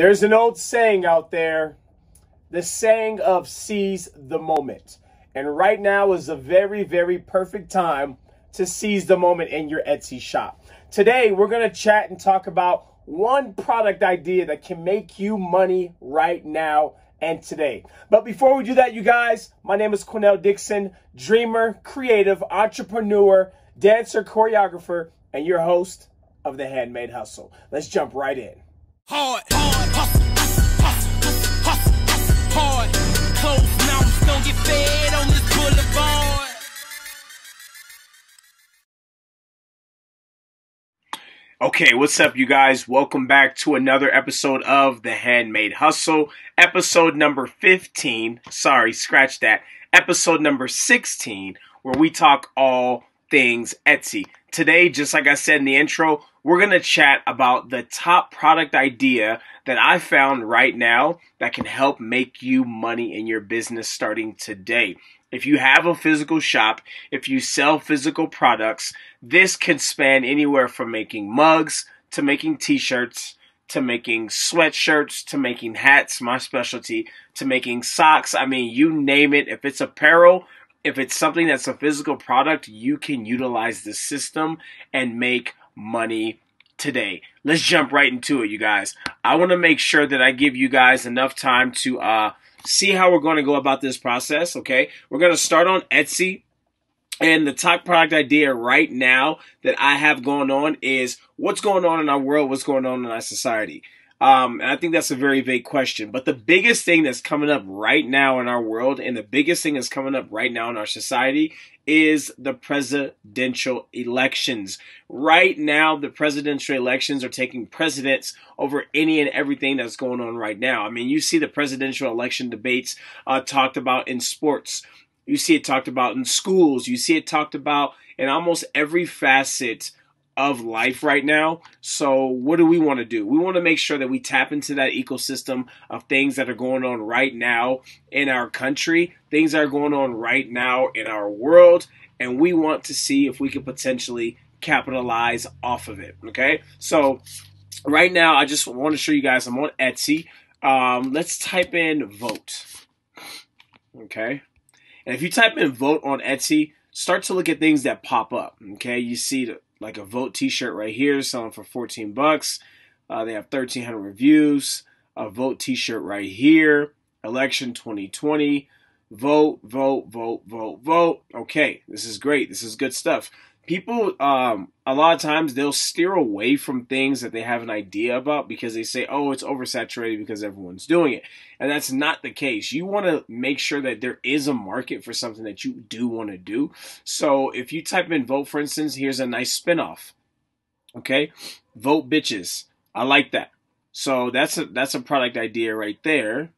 There's an old saying out there, the saying of seize the moment. And right now is a very, very perfect time to seize the moment in your Etsy shop. Today, we're going to chat and talk about one product idea that can make you money right now and today. But before we do that, you guys, my name is Cornell Dixon, dreamer, creative, entrepreneur, dancer, choreographer, and your host of The Handmade Hustle. Let's jump right in. Hard, hard, hustle, hustle, hustle, hustle, hustle, hard. Close mountains don't get fed on this boulevard. Okay, what's up, you guys? Welcome back to another episode of The Handmade Hustle, episode number 15. Sorry, scratch that. Episode number 16, where we talk all things Etsy. Today, just like I said in the intro, we're going to chat about the top product idea that I found right now that can help make you money in your business starting today. If you have a physical shop, if you sell physical products, this can span anywhere from making mugs to making t-shirts to making sweatshirts to making hats, my specialty, to making socks. I mean, you name it. If it's apparel, if it's something that's a physical product, you can utilize this system and make money today. Let's jump right into it, you guys. I want to make sure that I give you guys enough time to see how we're going to go about this process, okay? We're going to start on Etsy, and the top product idea right now that I have going on is what's going on in our world, what's going on in our society. And I think that's a very vague question, but the biggest thing that's coming up right now in our world and the biggest thing that's coming up right now in our society is the presidential elections. Right now, the presidential elections are taking precedence over any and everything that's going on right now. I mean, you see the presidential election debates talked about in sports. You see it talked about in schools. You see it talked about in almost every facet of life right now. So what do we want to do? We want to make sure that we tap into that ecosystem of things that are going on right now in our country, things that are going on right now in our world, and we want to see if we can potentially capitalize off of it, okay? So right now, I just want to show you guys, I'm on Etsy. Let's type in vote, okay? And if you type in vote on Etsy, start to look at things that pop up, okay? You see the like a vote t-shirt right here, selling for 14 bucks. They have 1,300 reviews. A vote t-shirt right here, election 2020. Vote, vote, vote, vote, vote. Okay, this is great. This is good stuff. People, a lot of times, they'll steer away from things that they have an idea about because they say, oh, it's oversaturated because everyone's doing it. And that's not the case. You want to make sure that there is a market for something that you do want to do. So if you type in vote, for instance, here's a nice spinoff. Okay? Vote bitches. I like that. So that's a product idea right there.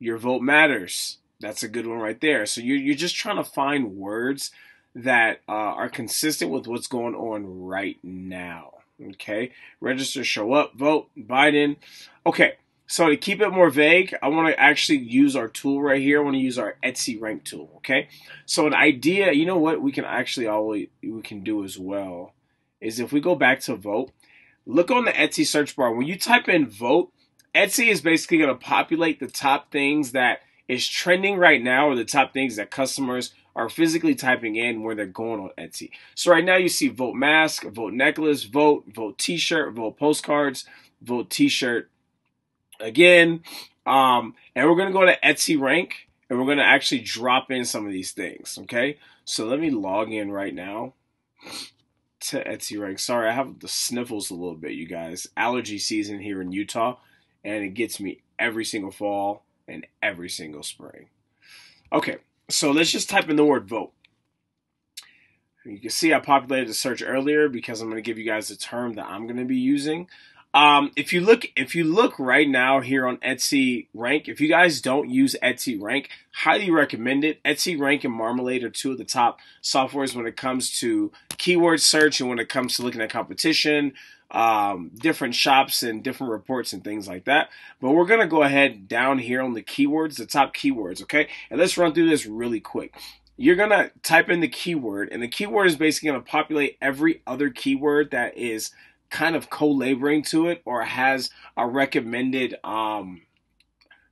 Your vote matters. That's a good one right there. So you're just trying to find words that are consistent with what's going on right now, okay? Register, show up, vote, Biden. Okay, so to keep it more vague, I want to actually use our tool right here. I want to use our Etsy Rank tool, okay? So an idea, you know what we can actually always, we can do as well, is if we go back to vote, look on the Etsy search bar. When you type in vote, Etsy is basically going to populate the top things that is trending right now or the top things that customers are physically typing in where they're going on Etsy. So right now you see vote mask, vote necklace, vote t-shirt, vote postcards, vote t-shirt again. And we're gonna go to Etsy Rank and we're gonna actually drop in some of these things, okay? So let me log in right now to Etsy Rank. Sorry, I have the sniffles a little bit, you guys. Allergy season here in Utah, and it gets me every single fall and every single spring. Okay. So let's just type in the word vote. You can see I populated the search earlier because I'm going to give you guys the term that I'm going to be using. If you look right now here on Etsy Rank, if you guys don't use Etsy Rank, highly recommend it. Etsy Rank and Marmalade are two of the top softwares when it comes to keyword search and when it comes to looking at competition, different shops and different reports and things like that. But we're going to go ahead down here on the keywords, the top keywords, okay? And let's run through this really quick. You're going to type in the keyword, and the keyword is basically going to populate every other keyword that is kind of co-laboring to it, or has a recommended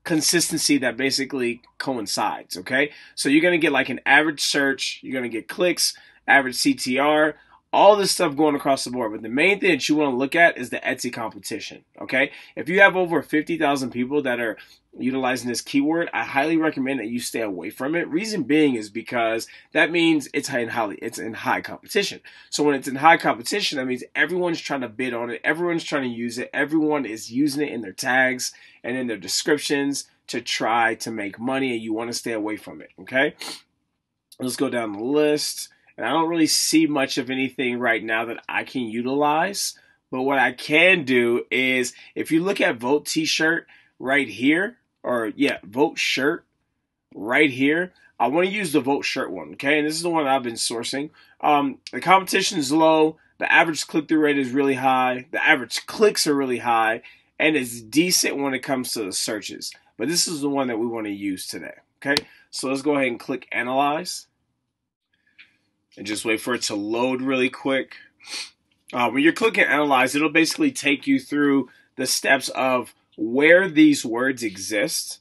consistency that basically coincides, okay? So you're going to get like an average search, you're going to get clicks, average CTR, all this stuff going across the board. But the main thing that you want to look at is the Etsy competition, okay? If you have over 50,000 people that are utilizing this keyword, I highly recommend that you stay away from it. Reason being is because that means it's in high competition. So when it's in high competition, that means everyone's trying to bid on it, everyone's trying to use it, everyone is using it in their tags and in their descriptions to try to make money, and you want to stay away from it, okay? Let's go down the list. And I don't really see much of anything right now that I can utilize. But what I can do is, if you look at Vote T-shirt right here, or yeah, Vote Shirt right here, I want to use the Vote Shirt one, okay? And this is the one I've been sourcing. The competition is low. The average click-through rate is really high. The average clicks are really high. And it's decent when it comes to the searches. But this is the one that we want to use today, okay? So let's go ahead and click Analyze. And just wait for it to load really quick. When you're clicking Analyze, it'll basically take you through the steps of where these words exist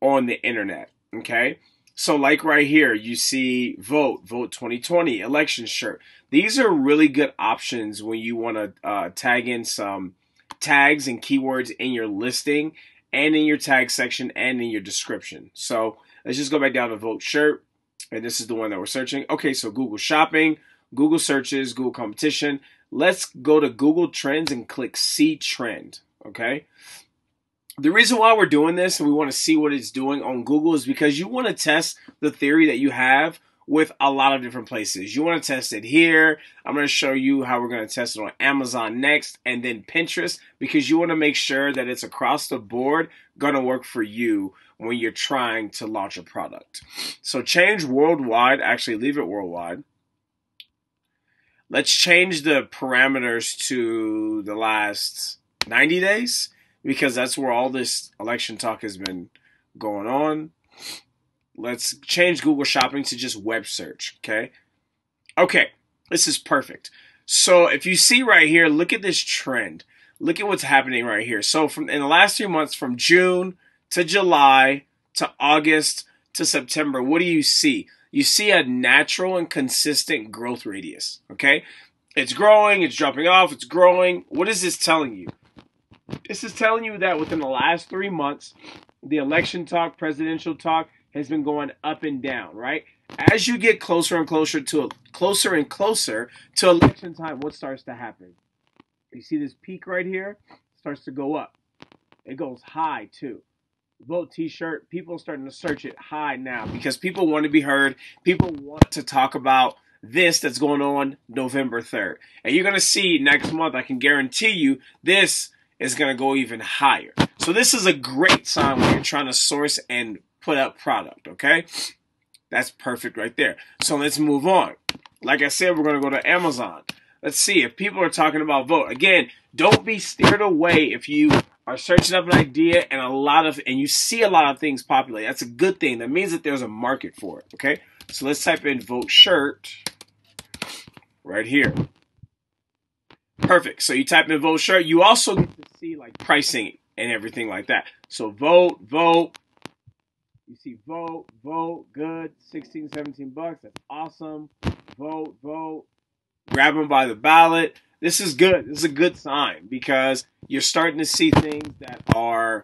on the internet, okay? So like right here, you see vote, vote 2020, election shirt. These are really good options when you want to tag in some tags and keywords in your listing and in your tag section and in your description. So let's just go back down to vote shirt. And this is the one that we're searching. Okay, so Google Shopping, Google Searches, Google Competition. Let's go to Google Trends and click See Trend, okay? The reason why we're doing this and we want to see what it's doing on Google is because you want to test the theory that you have with a lot of different places. You want to test it here. I'm going to show you how we're going to test it on Amazon next, and then Pinterest, because you want to make sure that it's across the board going to work for you when you're trying to launch a product. So change worldwide, actually leave it worldwide. Let's change the parameters to the last 90 days because that's where all this election talk has been going on. Let's change Google Shopping to just web search, okay? Okay, this is perfect. So if you see right here, look at this trend. Look at what's happening right here. So from in the last 3 months, from June to July to August to September, what do you see? You see a natural and consistent growth radius, okay? It's growing, it's dropping off, it's growing. What is this telling you? This is telling you that within the last 3 months, the election talk, presidential talk, has been going up and down, right? As you get closer and closer to election time, what starts to happen? You see this peak right here? It starts to go up. It goes high too. Vote T-shirt, people starting to search it high now because people want to be heard. People want to talk about this that's going on November 3rd. And you're going to see next month, I can guarantee you, this is going to go even higher. So this is a great sign when you're trying to source and put up product, okay? That's perfect right there. So let's move on. Like I said, we're going to go to Amazon. Let's see if people are talking about vote. Again, don't be steered away if you are searching up an idea and you see a lot of things populate. That's a good thing. That means that there's a market for it, okay? So let's type in vote shirt right here. Perfect. So you type in vote shirt. You also get to see like pricing and everything like that. So vote. You see vote, good, 16, 17 bucks. That's awesome. Vote. Grab them by the ballot. This is good. This is a good sign because you're starting to see things that are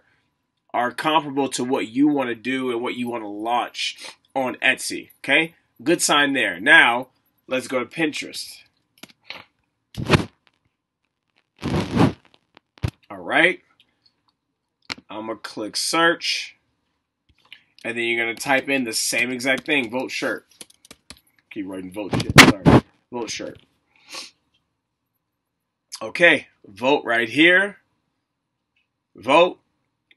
comparable to what you want to do and what you want to launch on Etsy, okay? Good sign there. Now, let's go to Pinterest. All right. I'm going to click search. And then you're going to type in the same exact thing, vote shirt. Keep writing vote shit, sorry. Vote shirt. Okay, vote right here. Vote.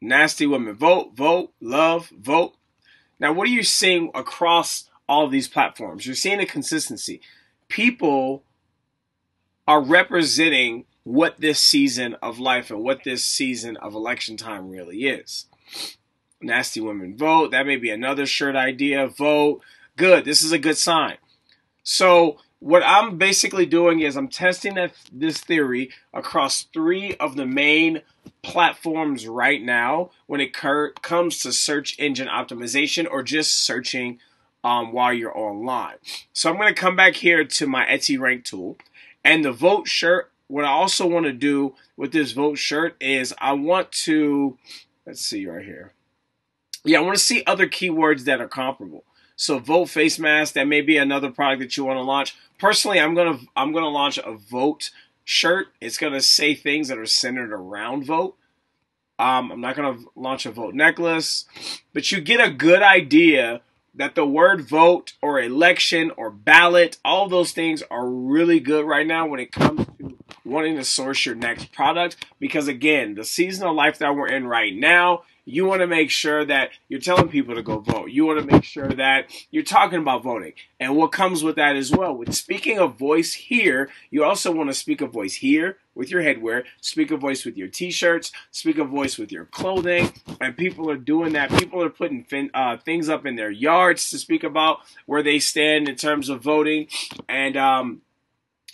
Nasty women. Vote. Love. Vote. Now, what are you seeing across all of these platforms? You're seeing a consistency. People are representing what this season of life and what this season of election time really is. Nasty women vote. That may be another shirt idea. Vote. Good. This is a good sign. So what I'm basically doing is I'm testing this theory across 3 of the main platforms right now when it comes to search engine optimization or just searching while you're online. So I'm going to come back here to my Etsy Rank tool and the vote shirt. What I also want to do with this vote shirt is I want to, let's see right here. Yeah, I want to see other keywords that are comparable. So vote face mask, that may be another product that you want to launch. Personally, I'm gonna launch a vote shirt. It's gonna say things that are centered around vote. I'm not gonna launch a vote necklace, but you get a good idea that the word vote or election or ballot, all those things are really good right now when it comes to wanting to source your next product. Because again, the seasonal lifestyle we're in right now, you want to make sure that you're telling people to go vote. You want to make sure that you're talking about voting. And what comes with that as well, with speaking a voice here, you also want to speak a voice here with your headwear, speak a voice with your t-shirts, speak a voice with your clothing. And people are doing that. People are putting things up in their yards to speak about where they stand in terms of voting. And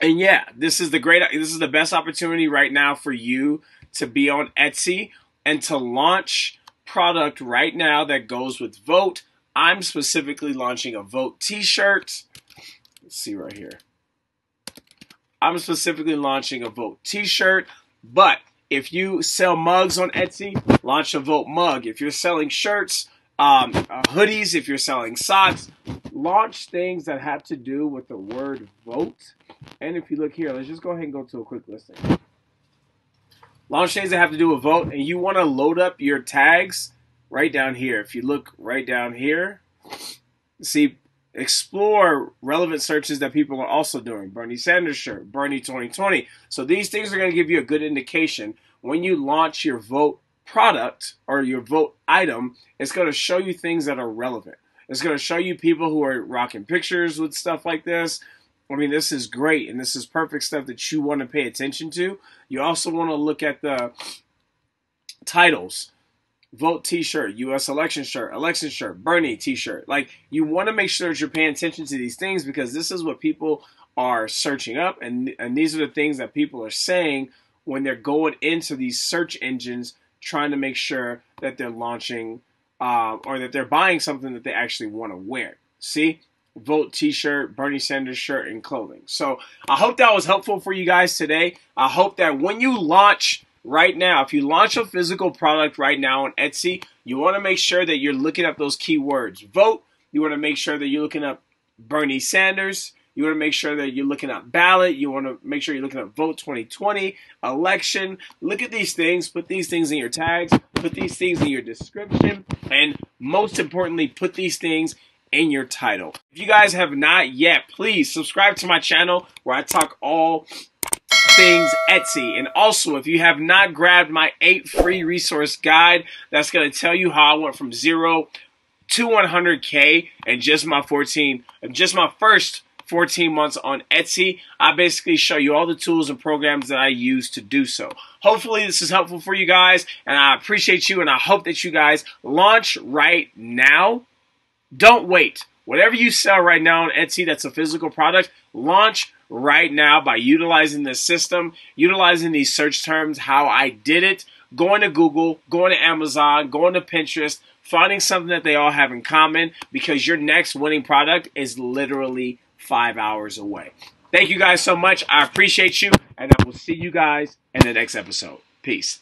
yeah, this is the best opportunity right now for you to be on Etsy and to launch product right now that goes with vote. I'm specifically launching a vote t-shirt. Let's see right here. I'm specifically launching a vote t-shirt, but if you sell mugs on Etsy, launch a vote mug. If you're selling shirts, hoodies, if you're selling socks, launch things that have to do with the word vote. And if you look here, let's just go ahead and go to a quick listing. Launch things that have to do with vote, and you want to load up your tags right down here. If you look right down here, see, explore relevant searches that people are also doing. Bernie Sanders shirt, Bernie 2020. So these things are going to give you a good indication when you launch your vote product or your vote item. It's going to show you things that are relevant. It's going to show you people who are rocking pictures with stuff like this. I mean, this is great, and this is perfect stuff that you want to pay attention to. You also want to look at the titles. Vote t-shirt, U.S. election shirt, Bernie t-shirt. Like, you want to make sure that you're paying attention to these things because this is what people are searching up, and these are the things that people are saying when they're going into these search engines trying to make sure that they're launching or that they're buying something that they actually want to wear. See? Vote t-shirt, Bernie Sanders shirt, and clothing. So I hope that was helpful for you guys today. I hope that when you launch right now, if you launch a physical product right now on Etsy, you want to make sure that you're looking up those keywords. Vote, you want to make sure that you're looking up Bernie Sanders. You want to make sure that you're looking up ballot. You want to make sure you're looking up vote 2020, election. Look at these things. Put these things in your tags. Put these things in your description. And most importantly, put these things in your title. If you guys have not yet, please subscribe to my channel where I talk all things Etsy. And also, if you have not grabbed my 8 free resource guide, that's going to tell you how I went from 0 to 100K in just my first 14 months on Etsy. I basically show you all the tools and programs that I use to do so. Hopefully this is helpful for you guys, and I appreciate you, and I hope that you guys launch right now. Don't wait. Whatever you sell right now on Etsy that's a physical product, launch right now by utilizing this system, utilizing these search terms, how I did it, going to Google, going to Amazon, going to Pinterest, finding something that they all have in common, because your next winning product is literally 5 hours away. Thank you guys so much. I appreciate you, and I will see you guys in the next episode. Peace.